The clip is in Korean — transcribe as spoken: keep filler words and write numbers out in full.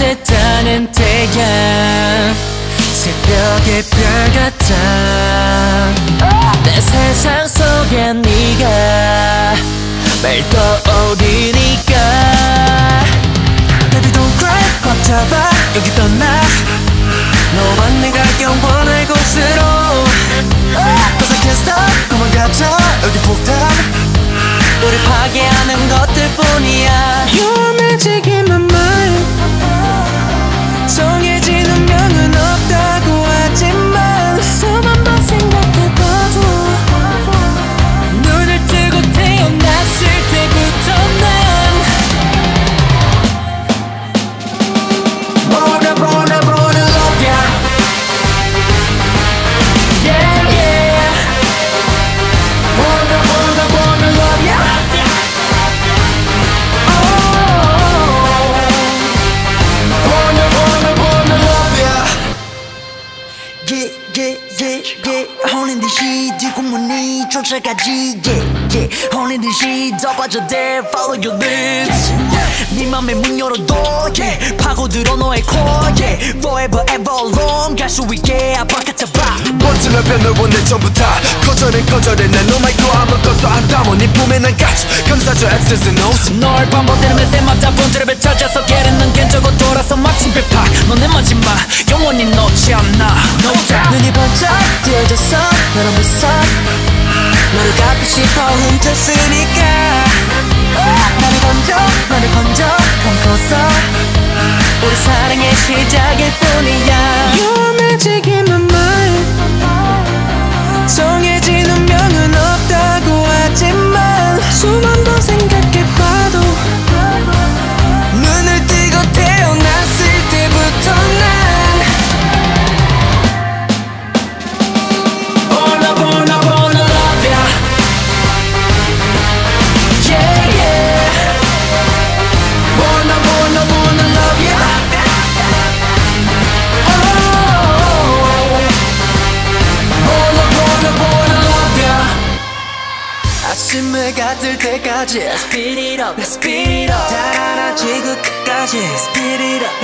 어젯다는 때야 새벽의 별 같아 내 세상 속에 네가 매일 떠오르니까 Baby don't cry 꽉 잡아 여기 떠나 너와 내가 영원할 곳으로 도착했어 그만 가자 여기 폭탄 우리 파괴하는 것들 뿐이야 You're magic in my mind 정해지는 명은 없다고 하지만 수만 번 생각해봐도 눈을 뜨고 태어났을 때부터 난 뭐라 뭐라 뭐라 love ya Yeah yeah 뭐라 뭐라 뭐라 love ya 허는 듯이 뒷구멍이 쫓아가지 yeah, yeah. 허는 듯이 더 빠져 there follow your lips 네 맘에 문 열어둬 yeah. 파고들어 너의 core yeah. forever ever alone 갈 수 있게 아파가자봐 멋지면 변해온 내 전부 다 거절은 거절해 난 oh my god 아무것도 안 담아 네 품에 난 가치 감사줘 access and nose 널 반복되는 새 맞다 분들을 찾아서 걔를 넘겨주고 돌아서 마침 배파 너네 마지막 영원히 놓지 않나 no doubt 눈이 번쩍 띄어졌어 너랑 벗어 너를 갖고 싶어 훔쳤으니까 나를 건져 나를 건져 감고서 우리 사랑의 시작일 뿐이야 You're magic in my mind 정해지는 명은 없다고 하지만 수만 번 생각해봐도 눈을 뜨고 태어났을 때부터 난 아침해가 뜰 때까지 Let's speed it up Let's speed it up 달아나 지구 끝까지 Let's speed it up